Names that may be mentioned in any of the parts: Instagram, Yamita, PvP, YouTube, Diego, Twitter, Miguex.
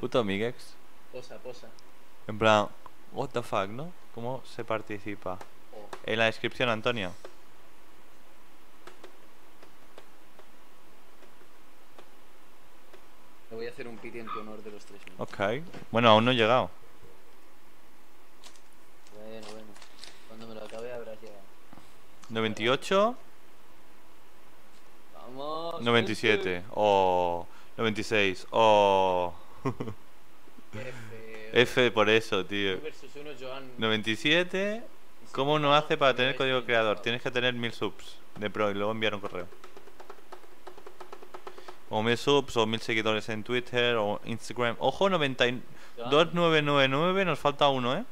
Puto Miguex. Posa. En plan, what the fuck, ¿no? ¿Cómo se participa? Oh. En la descripción, Antonio. Le voy a hacer un piti en tu honor de los 3 minutos. Ok. Bueno, aún no he llegado. Bueno. Cuando me lo acabe habrás llegado. 98. Vamos. 97. Oh. 96. Oh. F por eso, tío. 97. ¿Cómo uno hace para tener código creador? Tienes que tener 1000 subs de pro y luego enviar un correo. O 1000 subs o 1000 seguidores en Twitter o Instagram. Ojo, 2999. Nos falta uno,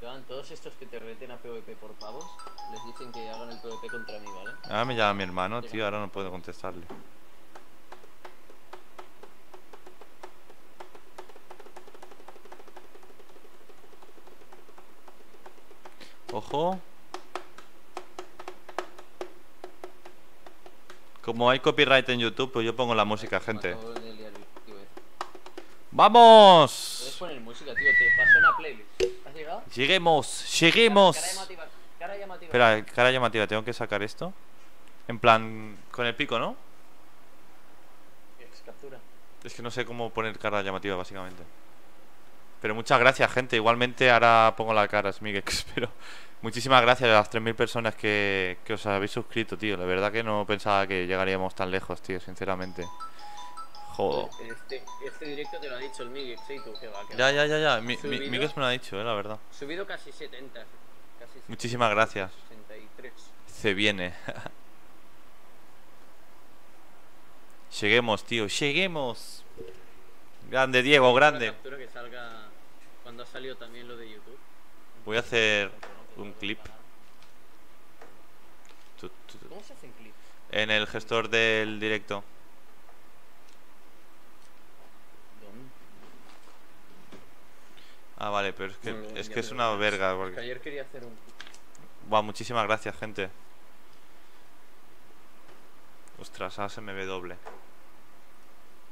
Joan, todos estos que te reten a PvP por pavos, les dicen que hagan el PvP contra mí, ¿vale? Ah, me llama mi hermano, tío. Ahora no puedo contestarle. Ojo. Como hay copyright en YouTube, pues yo pongo la música, gente. ¡Vamos! Puedes poner música, tío. Te paso una playlist. ¿Has llegado? Lleguemos. Cara llamativa. Espera, cara llamativa. Tengo que sacar esto. En plan, con el pico, ¿no? Captura. Es que no sé cómo poner cara llamativa, básicamente. Pero muchas gracias, gente. Igualmente ahora pongo la cara, es Miguex. Pero muchísimas gracias a las 3000 personas que os habéis suscrito, tío. La verdad que no pensaba que llegaríamos tan lejos, tío, sinceramente. Joder. Este directo te lo ha dicho el Miguex, ¿sí? Tú, ya. Miguex me lo ha dicho, la verdad. Subido casi 70. Casi 70. Muchísimas gracias. 63. Se viene. Lleguemos, tío. Lleguemos. Grande, Diego, grande. Que salga cuando ha salido también lo de YouTube. Voy a hacer un clip. ¿Cómo se hacen clips? En el gestor del directo. Ah, vale, pero es que es una verga. Porque ayer quería hacer un... Buah, muchísimas gracias, gente. Ostras, ahora se me ve doble.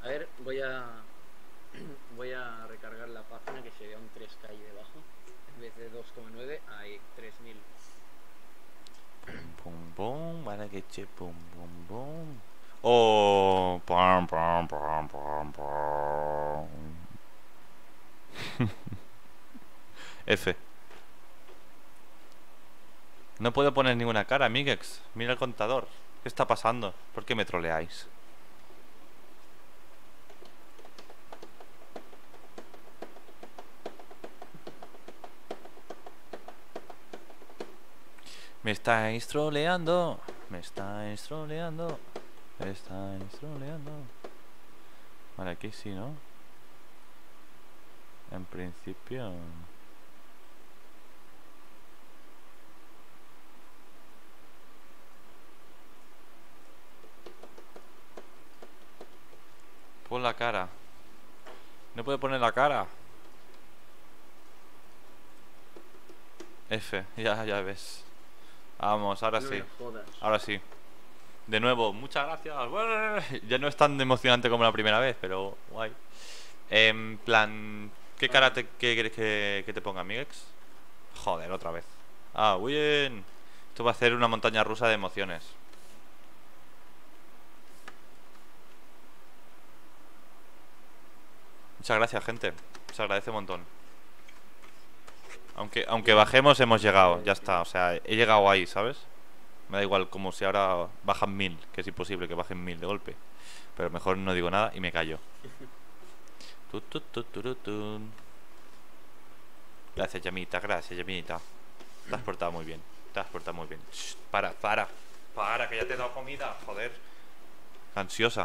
A ver, voy a recargar la página que sería un 3K ahí debajo. En vez de 2,9 hay 3000. Pum pum pum, para que che pum pum pum. Oh, pam pam pam pam pam. F. No puedo poner ninguna cara, Miguex. Mira el contador. ¿Qué está pasando? ¿Por qué me troleáis? Me estáis troleando. Vale, aquí sí, ¿no? En principio. Pon la cara. No puedo poner la cara. F, ya ves. Vamos, ahora sí. Ahora sí. De nuevo, muchas gracias. Ya no es tan emocionante como la primera vez, pero guay. En plan, ¿qué cara quieres que te ponga, Miguex? Joder, otra vez. Ah, bien. Esto va a ser una montaña rusa de emociones. Muchas gracias, gente. Se agradece un montón. Aunque bajemos, hemos llegado. Ya está, o sea, he llegado ahí, ¿sabes? Me da igual, como si ahora bajan 1000. Que es imposible que bajen 1000 de golpe. Pero mejor no digo nada y me callo. Gracias, Yamita, Te has portado muy bien. Shh, para que ya te he dado comida. Joder. Ansiosa.